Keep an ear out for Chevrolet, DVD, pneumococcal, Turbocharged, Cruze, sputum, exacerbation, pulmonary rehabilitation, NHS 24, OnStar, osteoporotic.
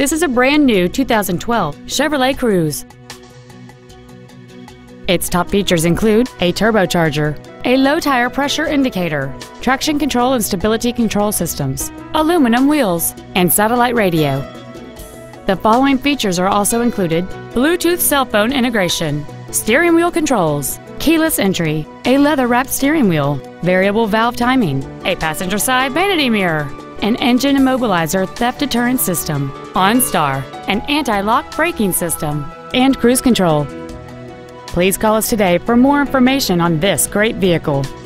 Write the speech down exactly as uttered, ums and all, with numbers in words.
This is a brand new two thousand twelve Chevrolet Cruze. Its top features include a turbocharger, a low tire pressure indicator, traction control and stability control systems, aluminum wheels, and satellite radio. The following features are also included: Bluetooth cell phone integration, steering wheel controls, keyless entry, a leather-wrapped steering wheel, variable valve timing, a passenger side vanity mirror, an engine immobilizer theft deterrent system, OnStar, an anti-lock braking system, and cruise control. Please call us today for more information on this great vehicle.